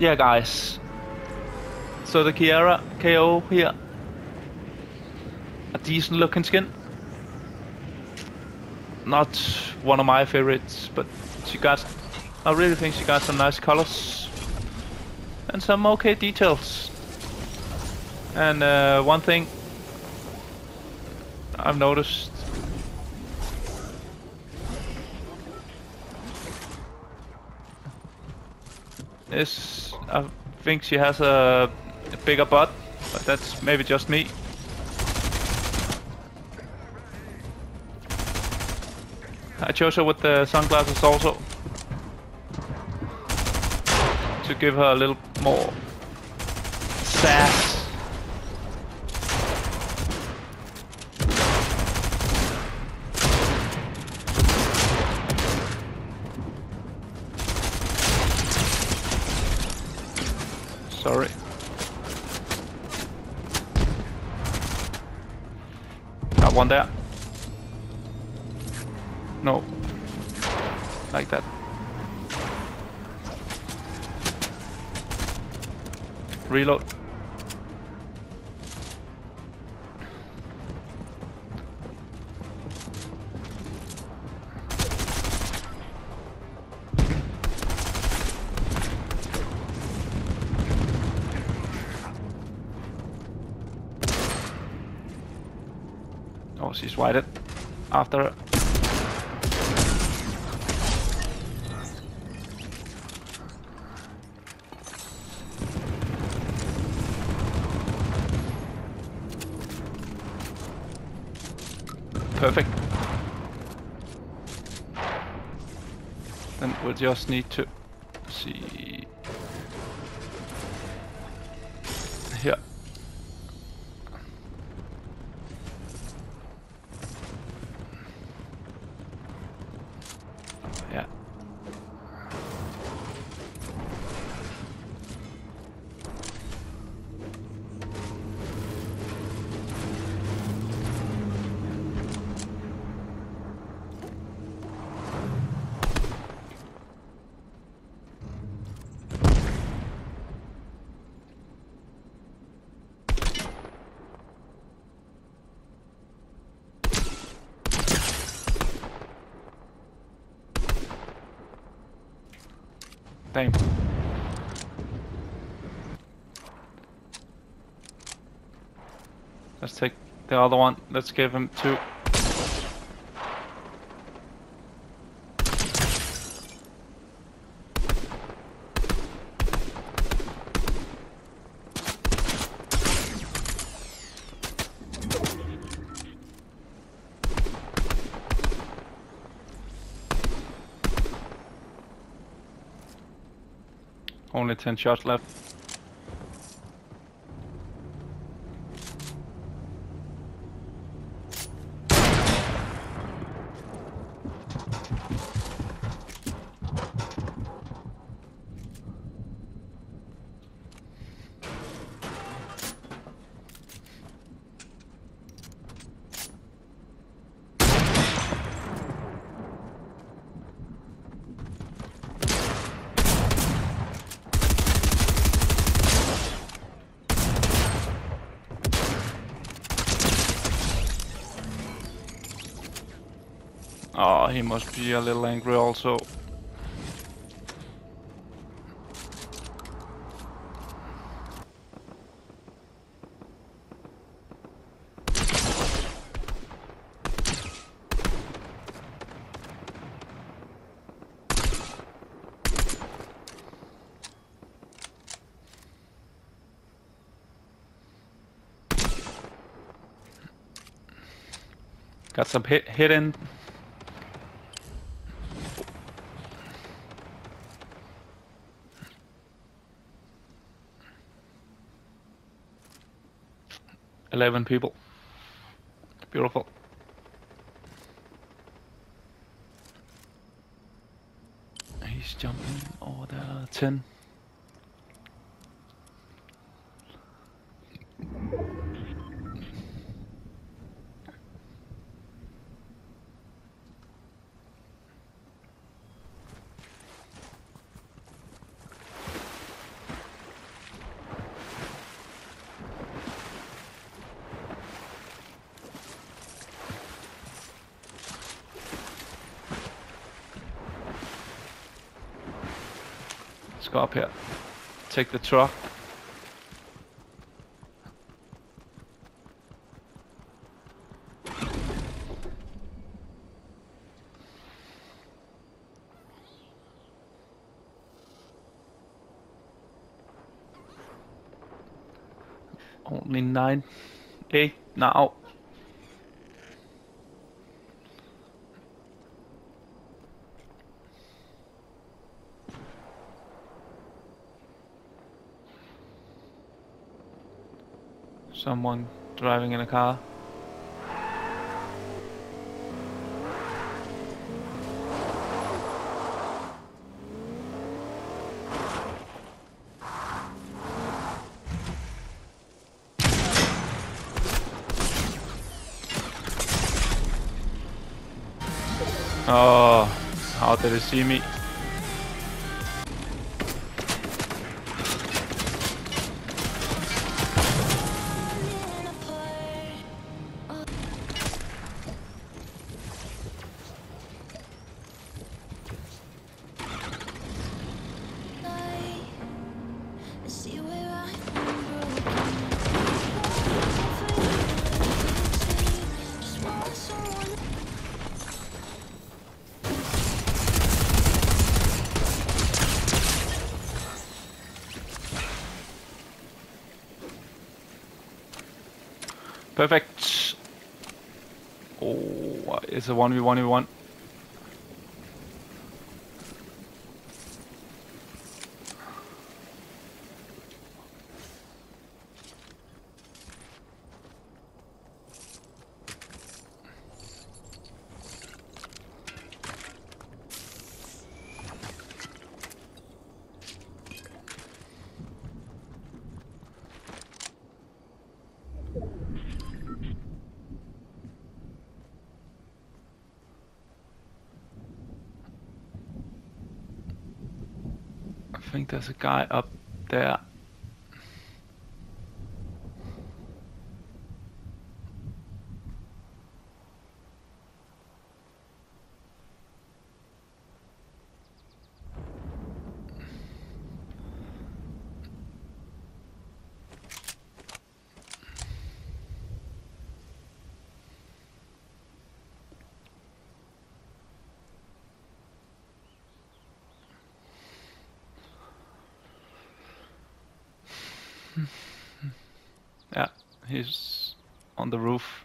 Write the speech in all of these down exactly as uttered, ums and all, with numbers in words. Yeah, guys. So the Kiara K O here. A decent looking skin. Not one of my favorites, but she got, I really think she got some nice colors. And some okay details. And uh, one thing I've noticed. Is I think she has a, a bigger butt, but that's maybe just me. I chose her with the sunglasses also to give her a little more sass. Sorry. Got one there. No. Like that. Reload. Oh, she's whited after her. Perfect. Then we'll just need to see here. Yeah. Damn. Let's take the other one. Let's give him two. Only ten shots left. Oh, he must be a little angry also. Got some hit hidden. eleven people. Beautiful. He's jumping over the ten. just go up here. Take the truck. Only nine, eight now. Someone driving in a car. Oh, how did they see me? Perfect. Oh, it's a one v one v one. I think there's a guy up there. Yeah, he's on the roof.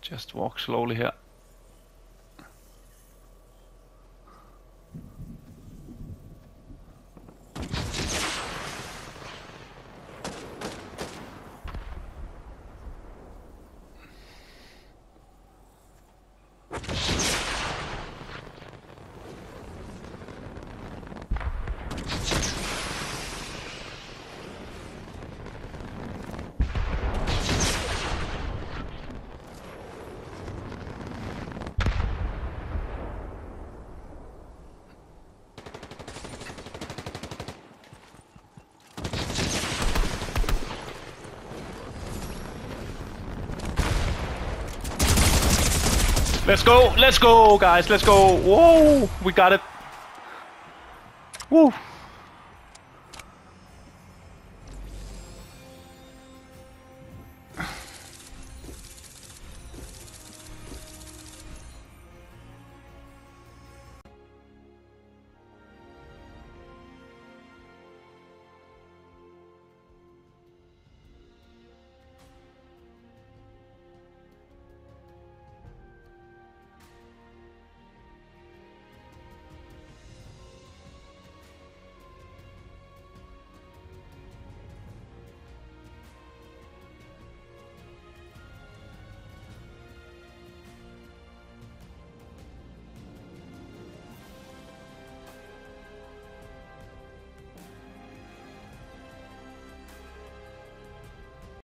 Just walk slowly here. Let's go, let's go guys, let's go. Whoa, we got it. Woo.